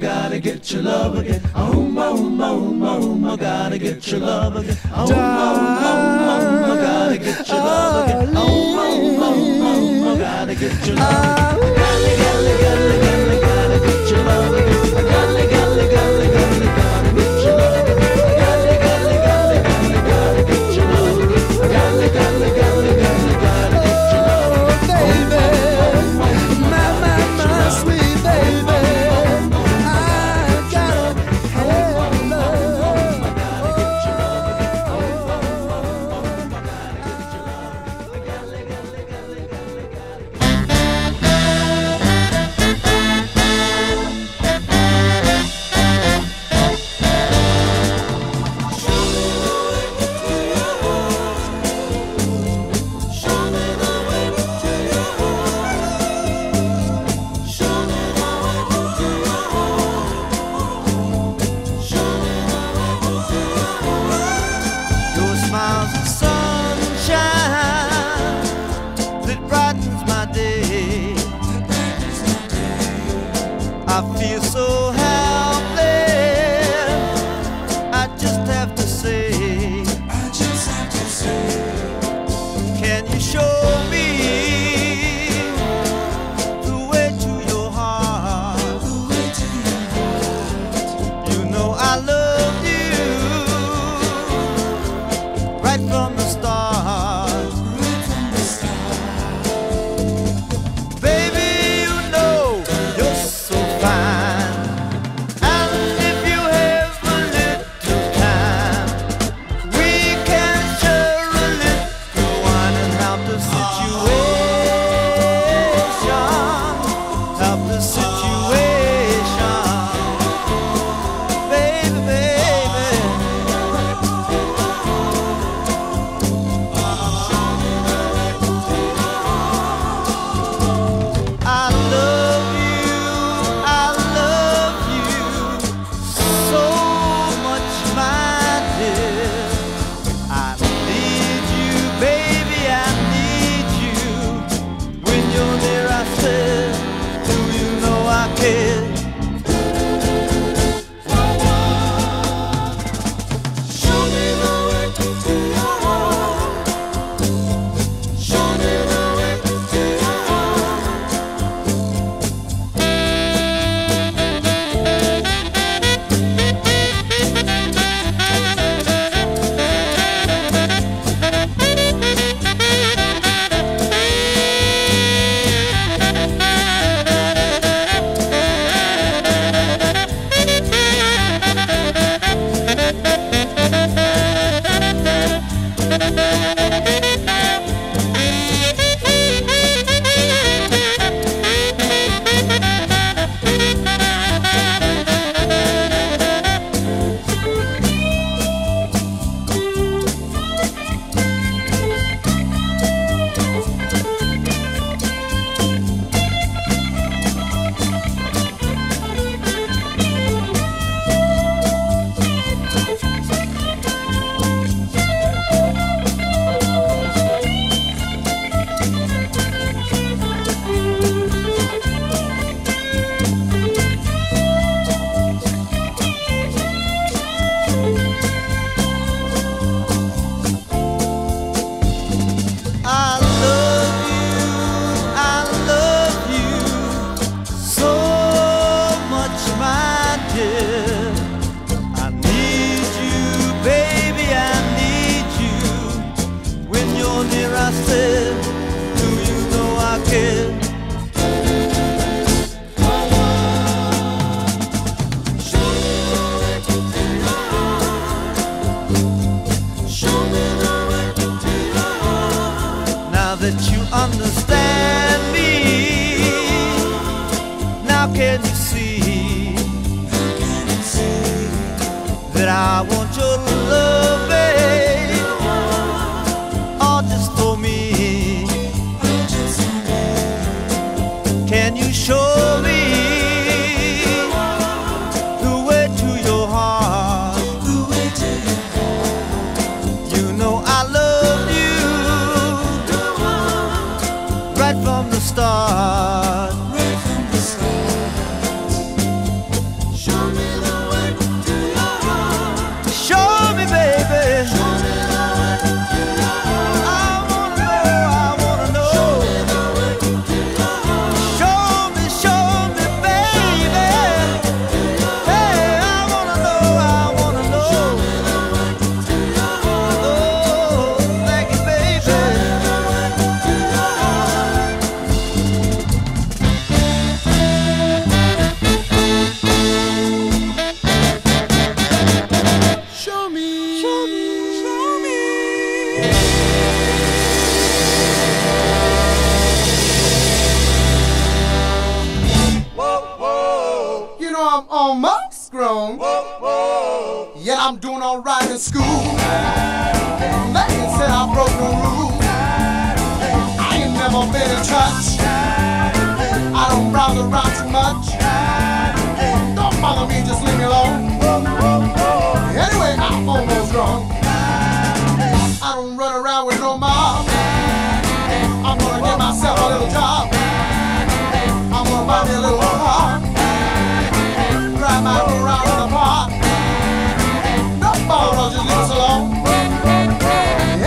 gotta get your love again. I gotta get your love again. I gotta get your love again. I gotta get your love again. Right from the start. Yeah, I'm doing all right in school. They said I broke the rule. I ain't never been in touch. I don't browse around too much. Don't bother me, just leave me alone. Anyway, I'm almost grown. I don't run around with no mom. I'm gonna get myself a little job. I'm gonna buy me a little car. Drive my car around in the park. No bother, just leave us alone.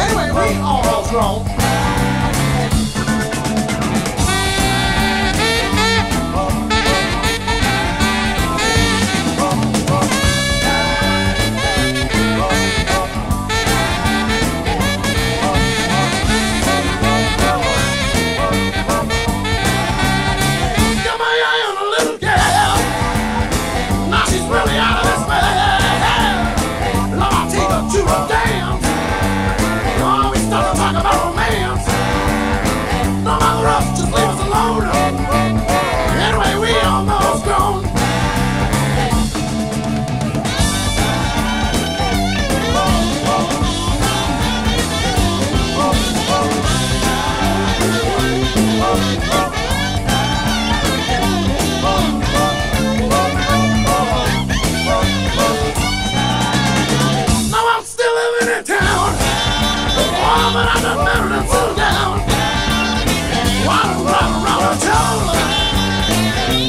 Anyway, we almost grown.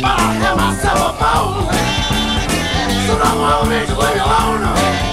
But I have myself a bowl, so don't want me to leave you alone.